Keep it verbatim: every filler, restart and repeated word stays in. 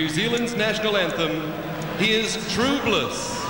New Zealand's national anthem, here's True Bliss.